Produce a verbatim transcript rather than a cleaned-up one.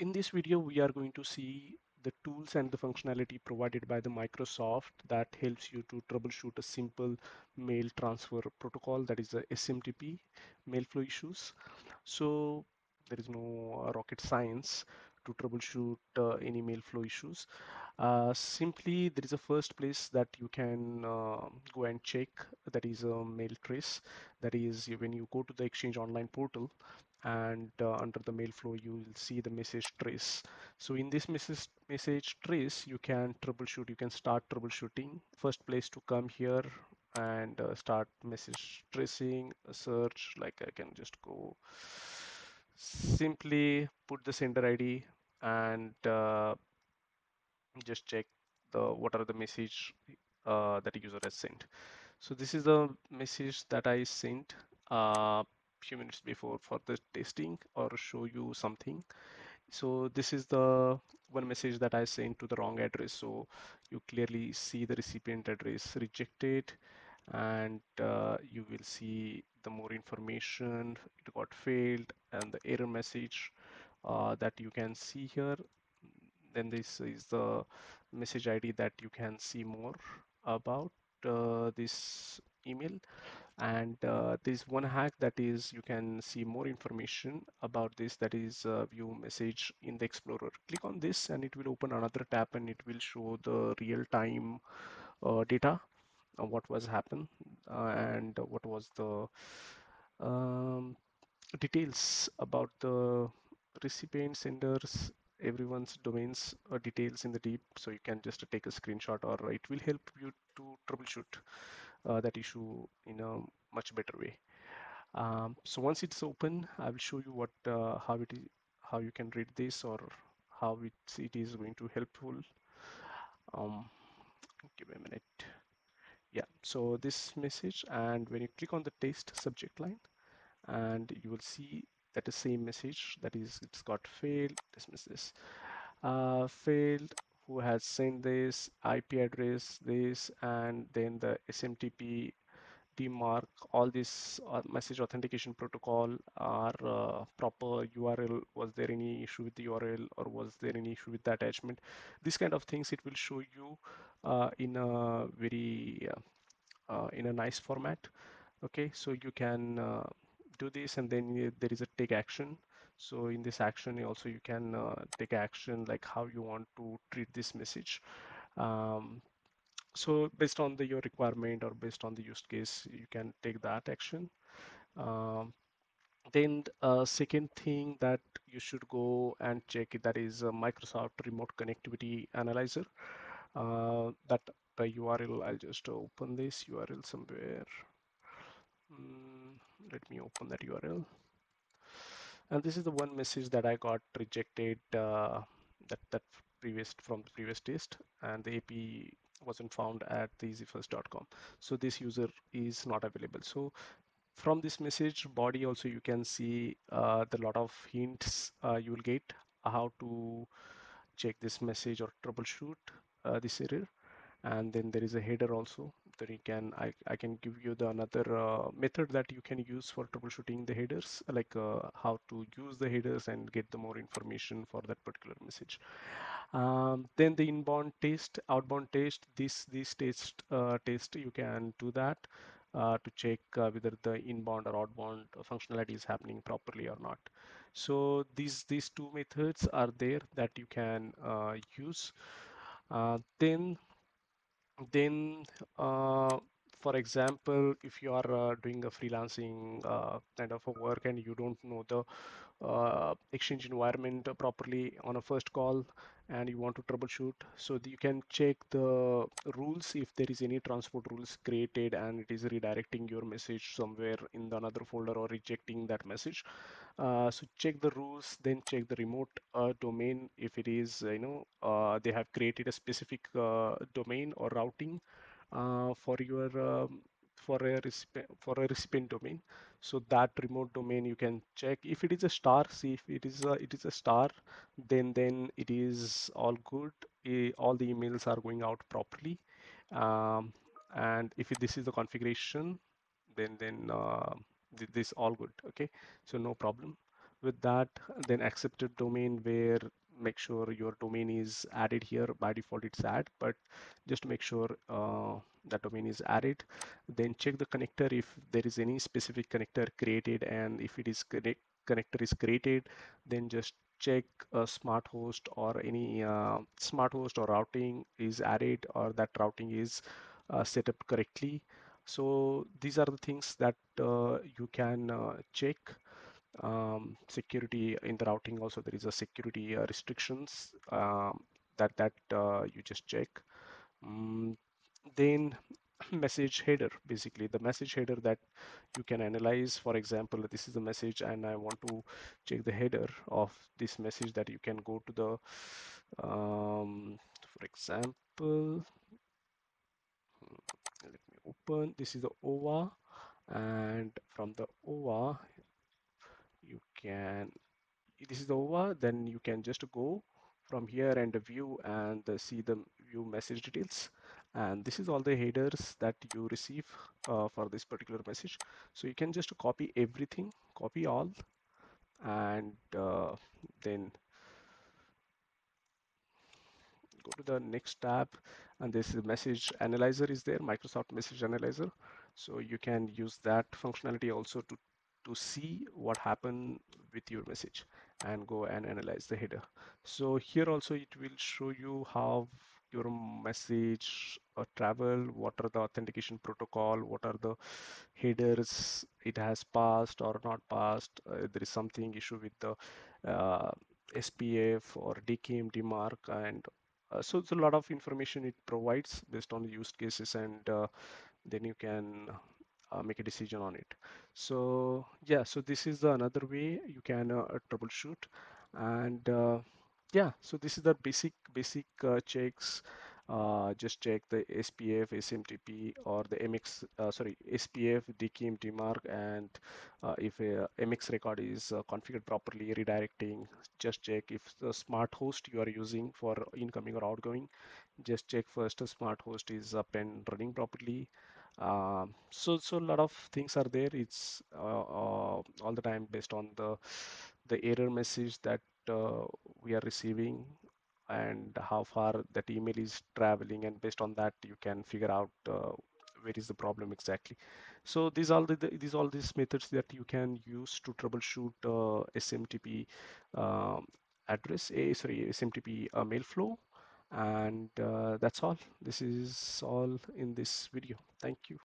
In this video, we are going to see the tools and the functionality provided by the Microsoft that helps you to troubleshoot a simple mail transfer protocol, that is the S M T P mail flow issues. So there is no rocket science to troubleshoot uh, any mail flow issues. Uh, simply, there is a first place that you can uh, go and check, that is a mail trace. That is, when you go to the Exchange Online portal and uh, under the mail flow, you will see the message trace. So in this message, message trace, you can troubleshoot, you can start troubleshooting. First place to come here and uh, start message tracing, search, like I can just go, simply put the sender I D and uh, just check the what are the message uh, that a user has sent. So this is the message that I sent uh, few minutes before for the testing or show you something. So this is the one message that I sent to the wrong address. So you clearly see the recipient address rejected, and uh, you will see the more information. It got failed and the error message uh, that you can see here. Then this is the message I D that you can see more about uh, this email. And uh, there's one hack that is you can see more information about this, that is uh, view message in the Explorer. Click on this and it will open another tab and it will show the real-time uh, data, uh, what was happened uh, and what was the um, details about the recipient, senders, everyone's domains uh, details in the deep. So you can just take a screenshot, or it will help you to troubleshoot Uh, that issue in a much better way. Um, so once it's open, I will show you what uh, how it is, how you can read this, or how it it is going to helpful. Um, give me a minute. Yeah. So this message, and when you click on the test subject line, and you will see that the same message that is it's got failed. Dismiss this. Uh, failed. Who has sent this, I P address, this, and then the S M T P, D MARC, all this uh, message authentication protocol are uh, proper U R L. Was there any issue with the U R L, or was there any issue with the attachment? These kind of things it will show you uh, in a very uh, uh, in a nice format. Okay, so you can uh, do this, and then there is a take action. So in this action also you can uh, take action like how you want to treat this message. Um, so based on the, your requirement or based on the use case, you can take that action. Um, then uh, second thing that you should go and check it, that is uh, Microsoft Remote Connectivity Analyzer. Uh, that the U R L, I'll just open this U R L somewhere. Mm, let me open that U R L. And this is the one message that I got rejected uh, that, that previous from the previous test, and the A P I wasn't found at easyfirst dot com. So this user is not available. So from this message body also you can see uh, the lot of hints uh, you will get how to check this message or troubleshoot uh, this error. And then there is a header also that you can, I, I can give you the another uh, method that you can use for troubleshooting the headers, like uh, how to use the headers and get the more information for that particular message. Um, then the inbound test, outbound test, this, this test, uh, test, you can do that uh, to check uh, whether the inbound or outbound functionality is happening properly or not. So these, these two methods are there that you can uh, use. Uh, then Then, uh, for example, if you are uh, doing a freelancing uh, kind of a work and you don't know the uh, Exchange environment properly on a first call and you want to troubleshoot, so you can check the rules if there is any transport rules created and it is redirecting your message somewhere in the another folder or rejecting that message. Uh, so check the rules, then check the remote uh, domain if it is, you know, uh, they have created a specific uh, domain or routing uh, for your um, for a recipient for a recipient domain. So that remote domain you can check. If it is a star, see if it is a it is a star, then then it is all good. Uh, all the emails are going out properly. Um, and if it, this is the configuration, then then. Uh, this all good. Okay, so no problem. with that, then accepted domain, where make sure your domain is added here. By default it's add, but just make sure uh, that domain is added. Then check the connector if there is any specific connector created, and if it is connect connector is created, then just check a smart host or any uh, smart host or routing is added, or that routing is uh, set up correctly. So these are the things that uh, you can uh, check. Um, security in the routing also, there is a security uh, restrictions um, that that uh, you just check. Um, then message header, basically the message header that you can analyze. For example, this is the message and I want to check the header of this message, that you can go to the um, for example, let me open, this is the O W A, and from the O W A you can, this is the O W A, then you can just go from here and view and see the view message details. And this is all the headers that you receive uh, for this particular message. So you can just copy everything, copy all, and uh, then go to the next tab. And this is message analyzer is there, Microsoft Message Analyzer. So you can use that functionality also to to see what happened with your message and go and analyze the header. So here also it will show you how your message uh, travel, what are the authentication protocol, what are the headers it has passed or not passed, uh, there is something issue with the uh, S P F or D K I M, D MARC, and uh, so it's a lot of information it provides based on the use cases, and uh, then you can Uh, make a decision on it. So yeah, so this is the another way you can uh, troubleshoot. And uh, yeah, so this is the basic basic uh, checks. Uh, just check the S P F, S M T P, or the M X, uh, sorry, S P F, D K I M, D MARC, and uh, if a M X record is uh, configured properly, redirecting. Just check if the smart host you are using for incoming or outgoing. Just check first the smart host is up and running properly. Um, so so a lot of things are there. It's uh, uh, all the time based on the the error message that uh, we are receiving and how far that email is traveling, and based on that you can figure out uh, where is the problem exactly. So these all the, the these all these methods that you can use to troubleshoot uh, S M T P uh, address, a sorry S M T P uh, mail flow. And uh, that's all. This is all in this video. Thank you.